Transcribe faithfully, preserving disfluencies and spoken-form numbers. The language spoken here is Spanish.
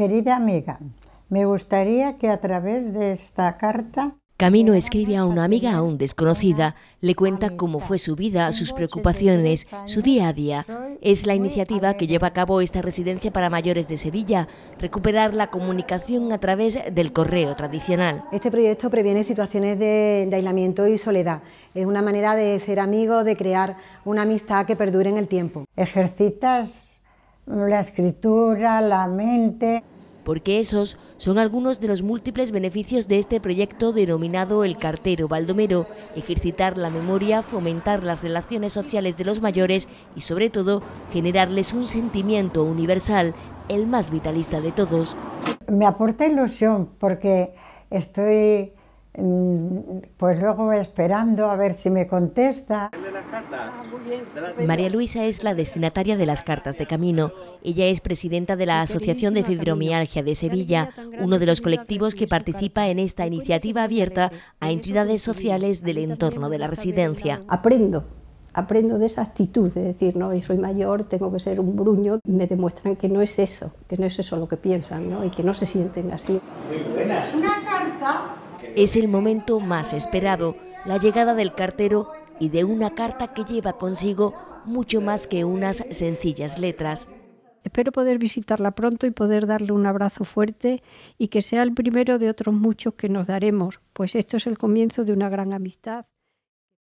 Querida amiga, me gustaría que a través de esta carta... Camino escribe a una amiga aún desconocida, le cuenta cómo fue su vida, sus preocupaciones, su día a día. Es la iniciativa que lleva a cabo esta residencia para mayores de Sevilla, recuperar la comunicación a través del correo tradicional. Este proyecto previene situaciones de, de aislamiento y soledad. Es una manera de ser amigo, de crear una amistad que perdure en el tiempo. Ejercitas la escritura, la mente... Porque esos son algunos de los múltiples beneficios de este proyecto denominado El Cartero Baldomero, ejercitar la memoria, fomentar las relaciones sociales de los mayores y, sobre todo, generarles un sentimiento universal, el más vitalista de todos. Me aporta ilusión porque estoy pues luego esperando a ver si me contesta. María Luisa es la destinataria de las cartas de camino. Ella es presidenta de la Asociación de Fibromialgia de Sevilla, uno de los colectivos que participa en esta iniciativa abierta a entidades sociales del entorno de la residencia. Aprendo, aprendo de esa actitud de decir, no, yo soy mayor, tengo que ser un bruño. Me demuestran que no es eso, que no es eso lo que piensan, ¿no? Y que no se sienten así. Muy buenas. Una carta. Es el momento más esperado, la llegada del cartero y de una carta que lleva consigo mucho más que unas sencillas letras. Espero poder visitarla pronto y poder darle un abrazo fuerte y que sea el primero de otros muchos que nos daremos, pues esto es el comienzo de una gran amistad.